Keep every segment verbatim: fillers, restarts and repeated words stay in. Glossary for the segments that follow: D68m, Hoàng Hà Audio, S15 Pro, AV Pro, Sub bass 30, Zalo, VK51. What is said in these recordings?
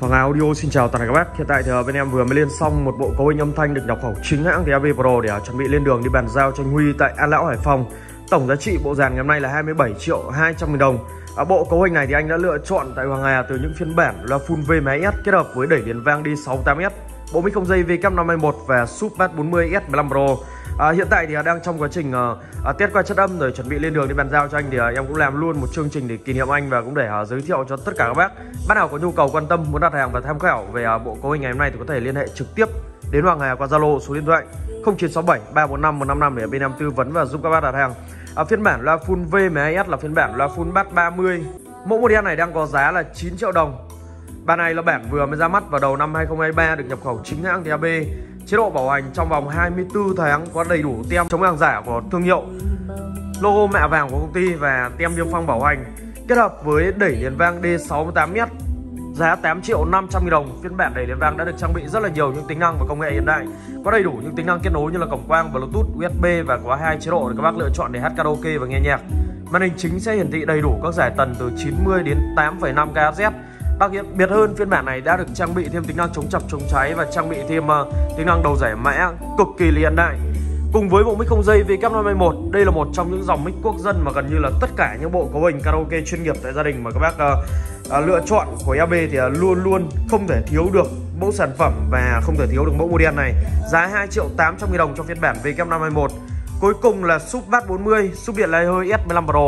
Hoàng Hà Audio xin chào toàn thể các bác. Hiện tại thì bên em vừa mới lên xong một bộ cấu hình âm thanh được nhập khẩu chính hãng từ a vê Pro để chuẩn bị lên đường đi bàn giao cho anh Huy tại An Lão, Hải Phòng. Tổng giá trị bộ dàn ngày hôm nay là hai mươi bảy triệu hai trăm nghìn đồng. À, bộ cấu hình này thì anh đã lựa chọn tại Hoàng Hà từ những phiên bản là full vê em ét kết hợp với đẩy liền vang D sáu tám m, bộ mic không dây V K năm mươi mốt và Sub bass bốn mươi S mười lăm Pro. À, hiện tại thì đang trong quá trình à, test qua chất âm rồi chuẩn bị lên đường đi bàn giao cho anh, thì à, em cũng làm luôn một chương trình để kỷ niệm anh và cũng để à, giới thiệu cho tất cả các bác. Bác nào có nhu cầu quan tâm muốn đặt hàng và tham khảo về à, bộ cấu hình ngày hôm nay thì có thể liên hệ trực tiếp đến Hoàng Hà qua Zalo số điện thoại không chín sáu bảy ba bốn năm một năm năm để bên em tư vấn và giúp các bác đặt hàng. À, phiên bản loa full vê em ét là phiên bản loa full bass ba mươi. Mẫu model này đang có giá là chín triệu đồng. Bản này là bản vừa mới ra mắt vào đầu năm hai không hai ba, được nhập khẩu chính hãng từ a vê. Chế độ bảo hành trong vòng hai mươi tư tháng, có đầy đủ tem chống hàng giả của thương hiệu, logo mạ vàng của công ty và tem niêm phong bảo hành. Kết hợp với đẩy liền vang D sáu tám m, giá tám triệu năm trăm nghìn đồng. Phiên bản đẩy liền vang đã được trang bị rất là nhiều những tính năng và công nghệ hiện đại, có đầy đủ những tính năng kết nối như là cổng quang, Bluetooth, u ét bê và có hai chế độ để các bác lựa chọn để hát karaoke và nghe nhạc. Màn hình chính sẽ hiển thị đầy đủ các giải tần từ chín mươi đến tám phẩy năm ki lô héc. Đặc biệt hơn, phiên bản này đã được trang bị thêm tính năng chống chập, chống cháy và trang bị thêm uh, tính năng đầu giải mã cực kỳ hiện đại. Cùng với bộ mic không dây V K năm mươi mốt, đây là một trong những dòng mic quốc dân mà gần như là tất cả những bộ cấu hình karaoke chuyên nghiệp tại gia đình mà các bác uh, uh, lựa chọn của a vê thì uh, luôn luôn không thể thiếu được mẫu sản phẩm và không thể thiếu được mẫu model này. Giá hai triệu tám trăm nghìn đồng cho phiên bản V K năm mươi mốt. Cuối cùng là Sub bass bốn mươi, sub điện lai hơi S mười lăm Pro.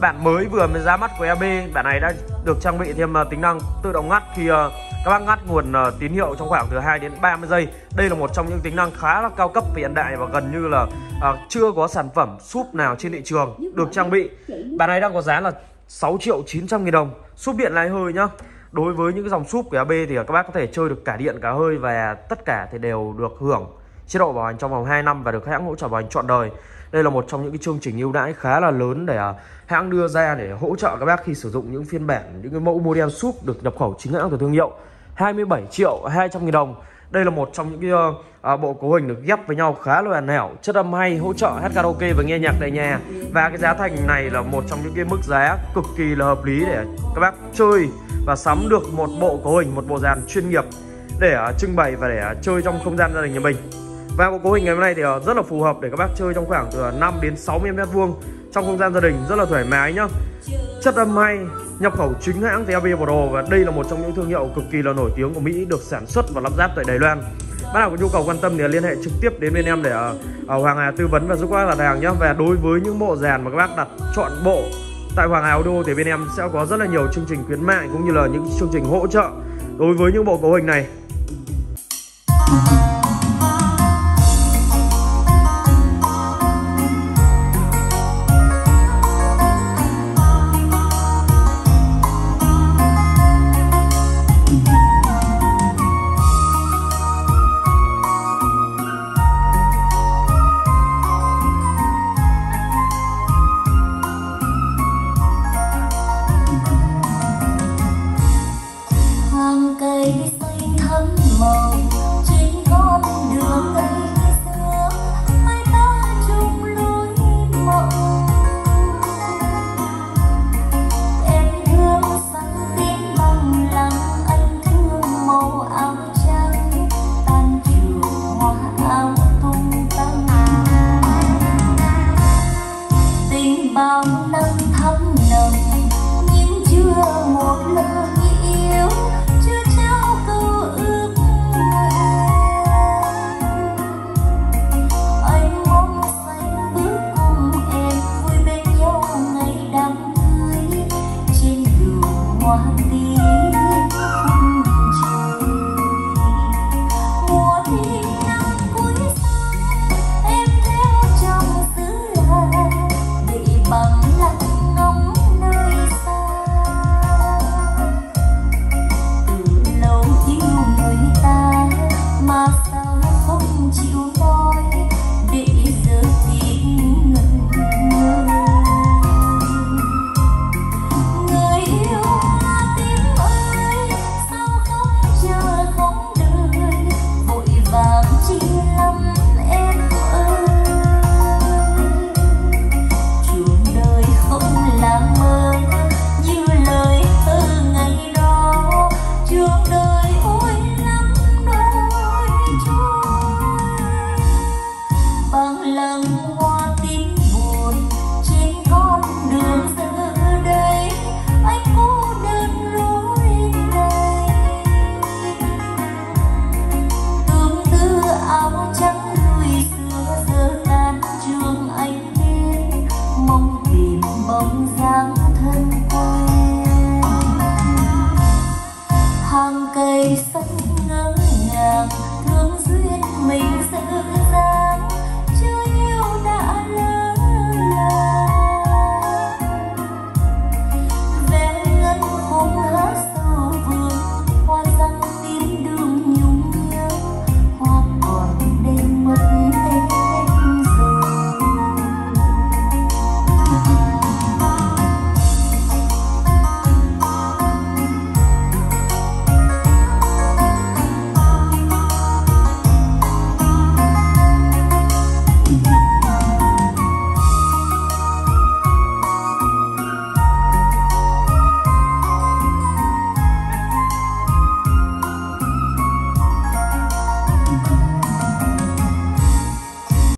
Bản mới vừa mới ra mắt của a vê, bản này đã được trang bị thêm tính năng tự động ngắt khi các bác ngắt nguồn tín hiệu trong khoảng từ hai đến ba mươi giây. Đây là một trong những tính năng khá là cao cấp và hiện đại và gần như là chưa có sản phẩm sub nào trên thị trường được trang bị. Bản này đang có giá là sáu triệu chín trăm nghìn đồng, sub điện lái hơi nhá. Đối với những dòng sub của a vê thì các bác có thể chơi được cả điện cả hơi và tất cả thì đều được hưởng chế độ bảo hành trong vòng hai năm và được hãng hỗ trợ bảo hành trọn đời. Đây là một trong những cái chương trình ưu đãi khá là lớn để hãng đưa ra để hỗ trợ các bác khi sử dụng những phiên bản, những cái mẫu model sub được nhập khẩu chính hãng từ thương hiệu. Hai mươi bảy triệu hai trăm nghìn đồng. Đây là một trong những cái à, bộ cấu hình được ghép với nhau khá là hoàn hảo, chất âm hay, hỗ trợ hát karaoke và nghe nhạc tại nhà. Và cái giá thành này là một trong những cái mức giá cực kỳ là hợp lý để các bác chơi và sắm được một bộ cấu hình, một bộ dàn chuyên nghiệp để à, trưng bày và để à, chơi trong không gian gia đình nhà mình. Và bộ cấu hình ngày hôm nay thì rất là phù hợp để các bác chơi trong khoảng từ năm đến sáu mươi mét vuông trong không gian gia đình, rất là thoải mái nhá. Chất âm hay, nhập khẩu chính hãng từ a vê Pro và đây là một trong những thương hiệu cực kỳ là nổi tiếng của Mỹ, được sản xuất và lắp ráp tại Đài Loan. Bác nào có nhu cầu quan tâm thì liên hệ trực tiếp đến bên em để ở Hoàng Hà tư vấn và giúp các bác đặt hàng nhá. Và đối với những bộ dàn mà các bác đặt chọn bộ tại Hoàng Hà Audio thì bên em sẽ có rất là nhiều chương trình khuyến mại cũng như là những chương trình hỗ trợ đối với những bộ cấu hình này. Hãy subscribe cho kênh Ghiền Mì Gõ để không bỏ lỡ những video hấp dẫn.